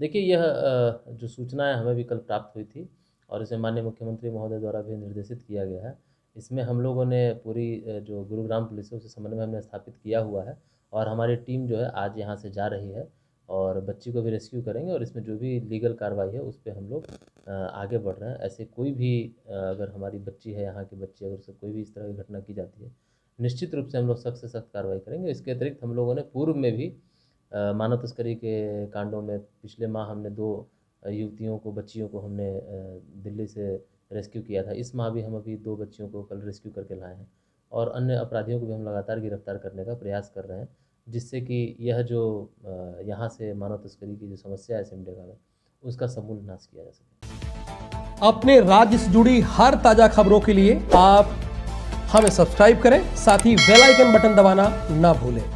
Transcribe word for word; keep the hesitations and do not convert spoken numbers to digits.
देखिए, यह जो सूचना है हमें भी कल प्राप्त हुई थी और इसे माननीय मुख्यमंत्री महोदय द्वारा भी निर्देशित किया गया है। इसमें हम लोगों ने पूरी जो गुरुग्राम पुलिस है उसे समन्वय हमने स्थापित किया हुआ है और हमारी टीम जो है आज यहाँ से जा रही है और बच्ची को भी रेस्क्यू करेंगे और इसमें जो भी लीगल कार्रवाई है उस पर हम लोग आगे बढ़ रहे हैं। ऐसे कोई भी अगर हमारी बच्ची है, यहाँ की बच्ची, अगर उससे कोई भी इस तरह की घटना की जाती है, निश्चित रूप से हम लोग सख्त से सख्त कार्रवाई करेंगे। इसके अतिरिक्त हम लोगों ने पूर्व में भी मानव तस्करी के कांडों में पिछले माह हमने दो युवतियों को, बच्चियों को हमने दिल्ली से रेस्क्यू किया था। इस माह भी हम अभी दो बच्चियों को कल रेस्क्यू करके लाए हैं और अन्य अपराधियों को भी हम लगातार गिरफ्तार करने का प्रयास कर रहे हैं, जिससे कि यह जो यहाँ से मानव तस्करी की जो समस्या है सिमडेगा में, उसका समूल नाश किया जा सके। अपने राज्य से जुड़ी हर ताजा खबरों के लिए आप हमें सब्सक्राइब करें, साथ ही बेल आइकन बटन दबाना ना भूलें।